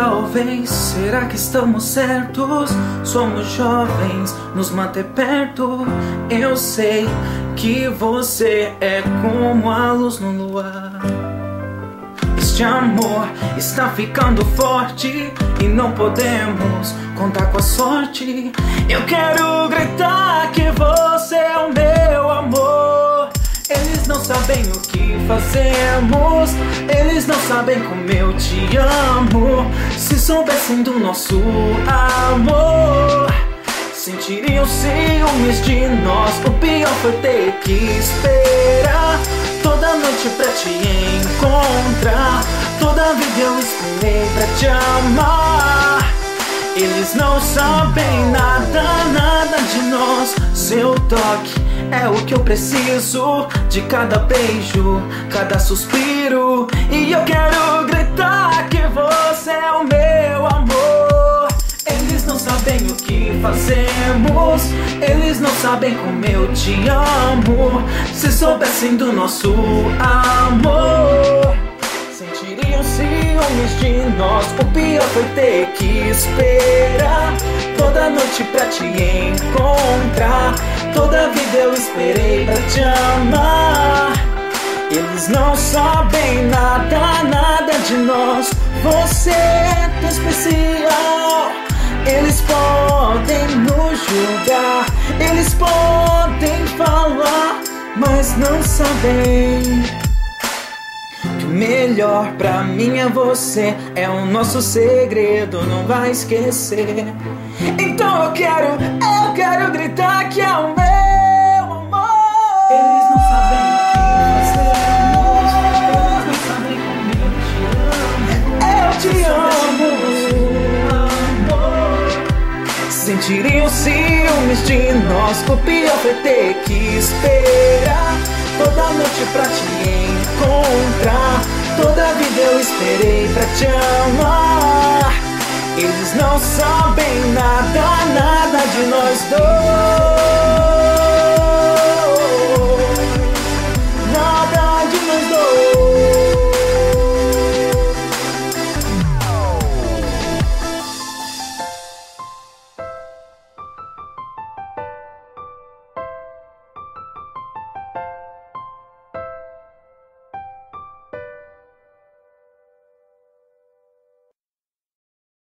Talvez, será que estamos certos? Somos jovens, nos manter perto. Eu sei que você é como a luz no luar. Este amor está ficando forte e não podemos contar com a sorte. Eu quero gritar que você é o meu amor. Eles não sabem o que fazemos, eles não sabem como eu te amo. Se soubessem do nosso amor, sentiriam ciúmes de nós. O pior foi ter que esperar toda noite pra te encontrar. Toda vida eu esperei pra te amar. Eles não sabem nada, nada de nós. Seu toque é o que eu preciso, de cada beijo, cada suspiro. E eu quero gritar que você é o meu amor. Eles não sabem o que fazemos, eles não sabem como eu te amo. Se soubessem do nosso amor, sentiriam ciúmes de nós. O pior foi ter que esperar toda noite pra te encontrar. Toda vida eu esperei pra te amar. Eles não sabem nada, nada de nós. Você é tão especial. Eles podem nos julgar, eles podem falar, mas não sabem que o melhor pra mim é você. É o nosso segredo, não vai esquecer. Então eu quero gritar que é o meu amor. Eles não sabem o que fazemos, eles não sabem como eu te amo. Sentiriam ciúmes de nós. O pior foi ter que esperar toda noite pra te encontrar. Toda vida eu esperei pra te amar. Eles não sabem nada, nada de nós dois.